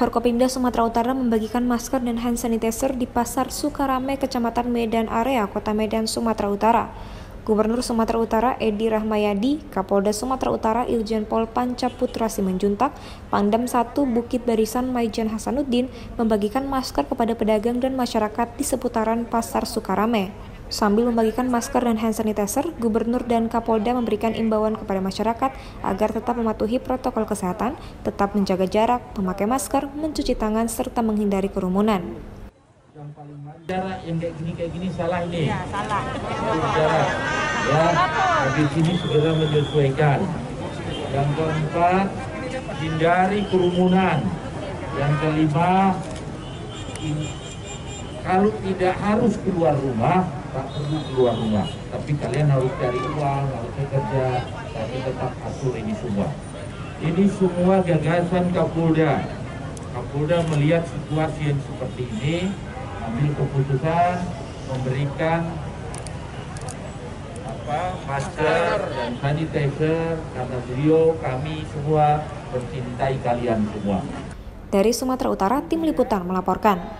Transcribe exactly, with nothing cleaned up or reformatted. Forkopimda Sumatera Utara membagikan masker dan hand sanitizer di Pasar Sukarame, Kecamatan Medan Area, Kota Medan, Sumatera Utara. Gubernur Sumatera Utara Edi Rahmayadi, Kapolda Sumatera Utara Irjen Pol Pancaputra Simenjuntak, Pangdam satu Bukit Barisan Maijen Hasanuddin membagikan masker kepada pedagang dan masyarakat di seputaran Pasar Sukarame. Sambil membagikan masker dan hand sanitizer, Gubernur dan Kapolda memberikan imbauan kepada masyarakat agar tetap mematuhi protokol kesehatan, tetap menjaga jarak, memakai masker, mencuci tangan, serta menghindari kerumunan. Yang paling jarak yang kayak gini kayak gini salah ini. Ya, salah. Jarak. Ya, habis ini segera menyesuaikan. Yang keempat, hindari kerumunan. Yang kelima, kalau tidak harus keluar rumah, tak perlu keluar rumah, tapi kalian harus cari uang, harus bekerja, tapi tetap atur ini semua. Ini semua gagasan Kapolda. Kapolda melihat situasi yang seperti ini, ambil keputusan memberikan apa masker dan sanitizer karena beliau, kami semua mencintai kalian semua. Dari Sumatera Utara, tim liputan melaporkan.